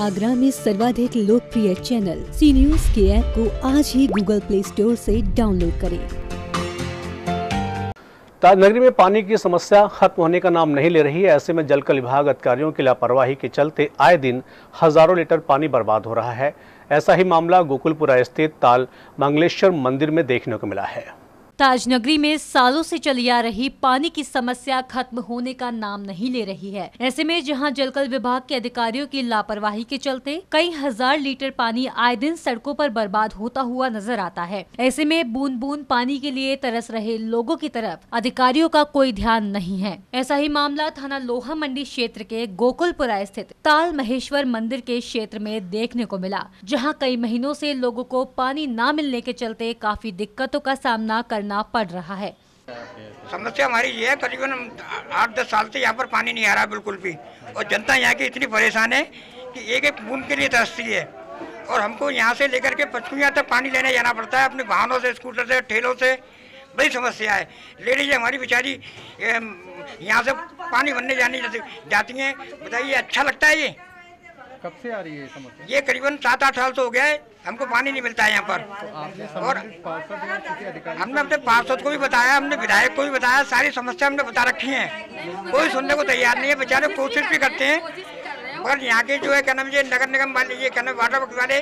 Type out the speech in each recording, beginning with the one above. आगरा में सर्वाधिक लोकप्रिय चैनल सी न्यूज के ऐप को आज ही गूगल प्ले स्टोर से डाउनलोड करें। ताजनगरी में पानी की समस्या खत्म होने का नाम नहीं ले रही है। ऐसे में जलकल विभाग अधिकारियों की लापरवाही के चलते आए दिन हजारों लीटर पानी बर्बाद हो रहा है। ऐसा ही मामला गोकुलपुरा स्थित ताल मंगलेश्वर मंदिर में देखने को मिला है। ताजनगरी में सालों से चली आ रही पानी की समस्या खत्म होने का नाम नहीं ले रही है। ऐसे में जहां जलकल विभाग के अधिकारियों की लापरवाही के चलते कई हजार लीटर पानी आए दिन सड़कों पर बर्बाद होता हुआ नजर आता है। ऐसे में बूंद बूंद पानी के लिए तरस रहे लोगों की तरफ अधिकारियों का कोई ध्यान नहीं है। ऐसा ही मामला थाना लोहा मंडी क्षेत्र के गोकुलपुरा स्थित ताल महेश्वर मंदिर के क्षेत्र में देखने को मिला, जहाँ कई महीनों से लोगों को पानी न मिलने के चलते काफी दिक्कतों का सामना ना पड़ रहा है। समस्या हमारी ये है, करीबन 8-10 साल से यहाँ पर पानी नहीं आ रहा बिल्कुल भी, और जनता यहाँ की इतनी परेशान है कि एक एक बूंद के लिए तरसती है। और हमको यहाँ से लेकर के पचमियाँ तक पानी लेने जाना पड़ता है, अपने वाहनों से, स्कूटर से, ठेलों से। बड़ी समस्या है। लेडीज हमारी बेचारी यहाँ से पानी भरने जाती है। बताइए, अच्छा लगता है? ये कब से आ रही है समस्या? ये करीबन 7-8 साल तो हो गया है, हमको पानी नहीं मिलता है यहाँ पर। तो और हमने अपने पार्षद को भी बताया, हमने विधायक को भी बताया, सारी समस्या हमने बता रखी है। कोई सुनने को तैयार नहीं है। बेचारे कोशिश भी करते हैं, मगर यहाँ के जो है क्या नाम, ये नगर निगम वाले, ये क्या नाम, वाटर वर्क वाले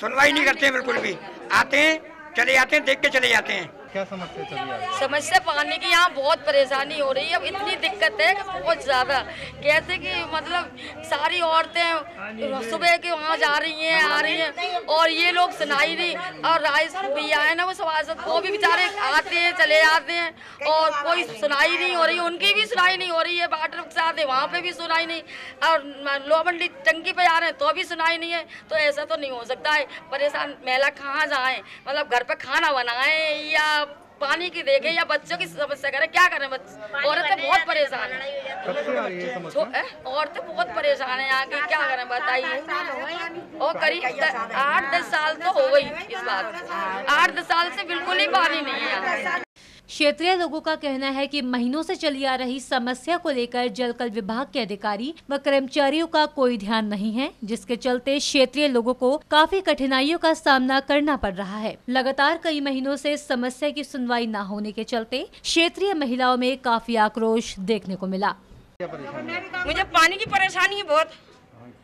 सुनवाई नहीं करते हैं बिल्कुल भी। आते हैं, चले जाते हैं, देख के चले जाते हैं। क्या समस्या चल रही है? समस्या पानी की यहाँ बहुत परेशानी हो रही है। अब इतनी दिक्कत है बहुत ज्यादा, कैसे कि मतलब सारी औरतें सुबह के वहाँ जा रही हैं, आ रही हैं, और ये लोग सुनाई नहीं। और राइस भैया है ना, वो सभासद, वो भी बेचारे आते हैं, चले जाते हैं, और कोई सुनाई नहीं हो रही, उनकी भी सुनाई नहीं हो रही है। वाटर के साथ है, वहाँ पे भी सुनाई नहीं, और लोमंडी टंकी पे जा रहे हैं तो भी सुनाई नहीं है। तो ऐसा तो नहीं हो सकता है। परेशान महिला कहाँ जाए, मतलब घर पर खाना बनाए या पानी की देखे या बच्चों की समस्या करें, क्या करें? औरतें बहुत परेशान हैं, औरतें बहुत परेशान हैं यहाँ की, क्या करें बताइए? और करीब 8-10 साल तो हो गई इस बात, 8-10 साल से बिल्कुल ही पानी नहीं है। क्षेत्रीय लोगों का कहना है कि महीनों से चली आ रही समस्या को लेकर जलकल विभाग के अधिकारी व कर्मचारियों का कोई ध्यान नहीं है, जिसके चलते क्षेत्रीय लोगों को काफी कठिनाइयों का सामना करना पड़ रहा है। लगातार कई महीनों से समस्या की सुनवाई न होने के चलते क्षेत्रीय महिलाओं में काफी आक्रोश देखने को मिला। मुझे पानी की परेशानी है बहुत।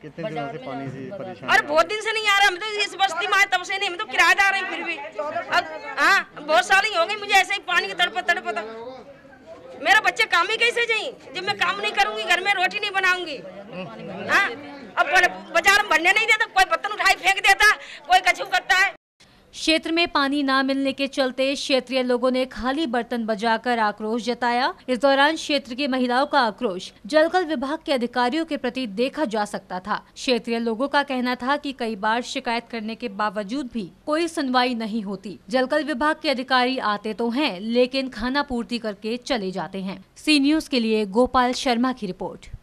कितने दिनों से पानी से परेशान? अरे बहुत दिन से नहीं आ रहा। हम तो इस बस्ती में आए तब से नहीं, हम तो किराए जा रहे हैं फिर भी। हाँ, बहुत साल ही हो गए मुझे ऐसे ही पानी की तड़पता। मेरा बच्चे काम ही कैसे जाए जब मैं काम नहीं करूंगी, घर में रोटी नहीं बनाऊंगी? हाँ, अब बाजार में भरने नहीं देता, कोई बर्तन उठाई फेंक देता, कोई कछु करता है। क्षेत्र में पानी न मिलने के चलते क्षेत्रीय लोगों ने खाली बर्तन बजाकर आक्रोश जताया। इस दौरान क्षेत्र की महिलाओं का आक्रोश जलकल विभाग के अधिकारियों के प्रति देखा जा सकता था। क्षेत्रीय लोगों का कहना था कि कई बार शिकायत करने के बावजूद भी कोई सुनवाई नहीं होती। जलकल विभाग के अधिकारी आते तो हैं, लेकिन खाना पूर्ति करके चले जाते हैं। सी न्यूज के लिए गोपाल शर्मा की रिपोर्ट।